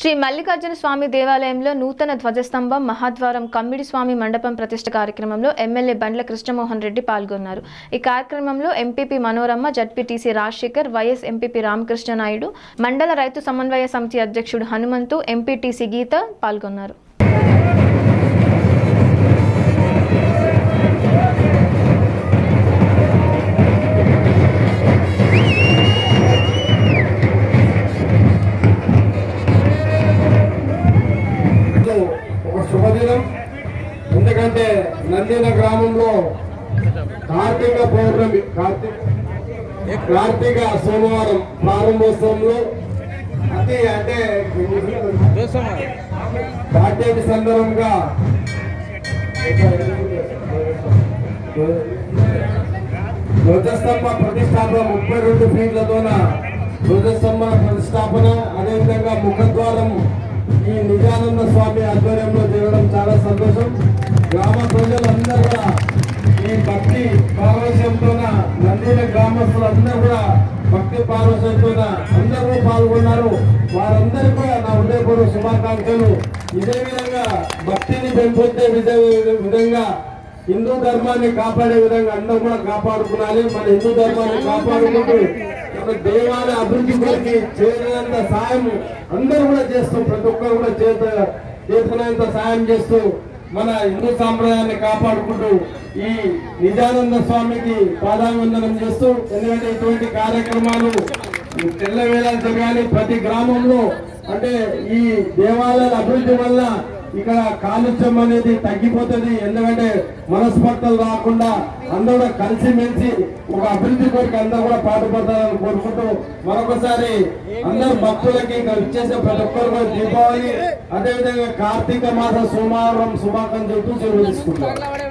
श्री मल्लिकार्जुन स्वामी देवालयंलो नूतन ध्वजस्తంభం महाद्वारं कम्मिडी स्वामी मंडपं प्रतिष्ठ कार्यक्रमंलो एम्मेल्ये बंड्ल कृष्णमोहन रेड्डी पाल्गोन्नारु। ई कार्यक्रमंलो MPP Manoramma, ZPTC Rajasekhar, vice MPP Ramakrishna Naidu, मंडल रैतु समन्वय समिति अध्यक्षुडु हनुमंतु, एंपीटीसी गीता पाल्गोन्नारु। నందిన గ్రామంలో కార్తీక పౌర్ణమి కార్తీక సోమవారం ప్రారంభోత్సవంలో అంటే పాఠ్యాన్ని సందర్భంగా ధ్వజస్తంభ ప్రతిష్టాపన 32 ఫీట్లతోన ధ్వజస్తంభ ప్రతిష్టాపన అదేవిధంగా ముఖద్వారం ఈ నిజానంద స్వామి ఆధ్వర్యంలో జరగడం చాలా సంతోషం। గ్రామ ప్రజలందరూ కూడా ఈ భక్తి పార్వశ్యంతో నందిన గ్రామస్తులందరూ కూడా భక్తి పార్వశ్యంతో అందరూ పాల్గొన్నారు। వారందరికీ కూడా నా హృదయపూర్వక శుభాకాంక్షలు। ఇదే విధంగా భక్తిని పెంపొందే విధంగా హిందూ ధర్మాన్ని కాపాడే విధంగా అందరూ కూడా కాపాడుకోవాలి। మన హిందూ ధర్మాన్ని కాపాడుకుంటూ దేవాలయ అభివృద్ధి గురించి చేరినంత సాయం అందరూ కూడా చేస్తూ ప్రతి ఒక్కరు కూడా చేతులంత సాయం చేస్తూ మన హిందూ సాంప్రదాయాన్ని కాపాడుకుంటూ ఈ నిజానంద స్వామికి పాదాభివందనం చేస్తూ, ఎందుకంటే ఇటువంటి కార్యక్రమాలు తెల్లవేళ జరగాలి ప్రతి గ్రామంలో। అంటే ఈ దేవాలయాల అభివృద్ధి వల్ల ఇక్కడ కాలుష్యం అనేది తగ్గిపోతుంది, ఎందుకంటే మనస్పర్ధలు రాకుండా అందరూ కూడా కలిసిమెలిసి ఒక అభివృద్ధి కొరకు అందరూ కూడా పాటుపడతారని కోరుకుంటూ మరొకసారి అందరు భక్తులకి ఇంకా ఇచ్చేసే ప్రతి ఒక్కరు కూడా దీపావళి అదేవిధంగా కార్తీక మాస సోమవారం శుభాకాంక్షలు తెలుసుకుంటారు।